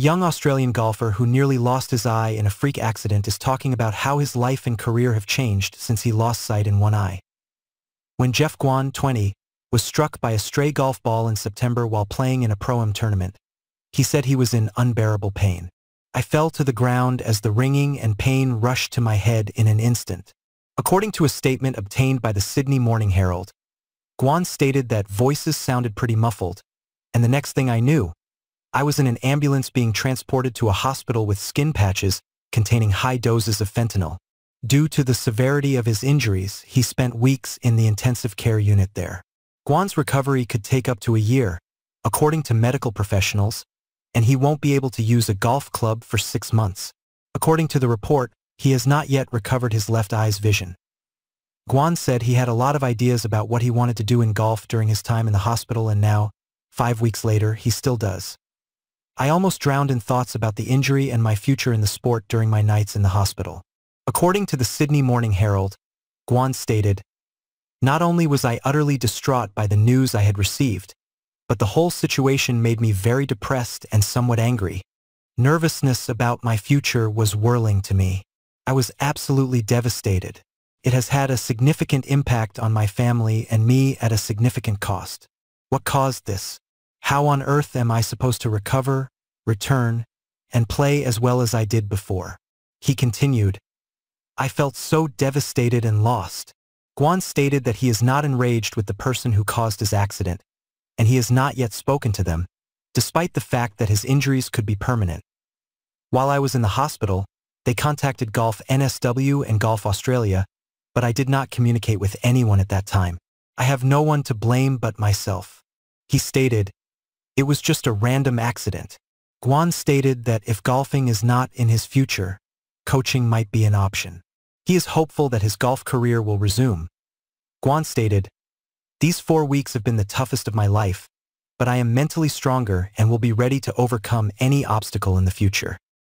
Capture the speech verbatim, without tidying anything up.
young Australian golfer who nearly lost his eye in a freak accident is talking about how his life and career have changed since he lost sight in one eye. When Jeff Guan, twenty, was struck by a stray golf ball in September while playing in a pro-am tournament, he said he was in unbearable pain. "I fell to the ground as the ringing and pain rushed to my head in an instant." According to a statement obtained by the Sydney Morning Herald, Guan stated that voices sounded pretty muffled, "and the next thing I knew, I was in an ambulance being transported to a hospital with skin patches containing high doses of fentanyl." Due to the severity of his injuries, he spent weeks in the intensive care unit there. Guan's recovery could take up to a year, according to medical professionals, and he won't be able to use a golf club for six months. According to the report, he has not yet recovered his left eye's vision. Guan said he had a lot of ideas about what he wanted to do in golf during his time in the hospital, and now, five weeks later, he still does. "I almost drowned in thoughts about the injury and my future in the sport during my nights in the hospital." According to the Sydney Morning Herald, Guan stated, "Not only was I utterly distraught by the news I had received, but the whole situation made me very depressed and somewhat angry. Nervousness about my future was whirling to me. I was absolutely devastated. It has had a significant impact on my family and me at a significant cost. What caused this? How on earth am I supposed to recover, return, and play as well as I did before?" He continued, "I felt so devastated and lost." Guan stated that he is not enraged with the person who caused his accident, and he has not yet spoken to them, despite the fact that his injuries could be permanent. "While I was in the hospital, they contacted Golf N S W and Golf Australia, but I did not communicate with anyone at that time. I have no one to blame but myself." He stated, "It was just a random accident." Guan stated that if golfing is not in his future, coaching might be an option. He is hopeful that his golf career will resume. Guan stated, "These four weeks have been the toughest of my life, but I am mentally stronger and will be ready to overcome any obstacle in the future."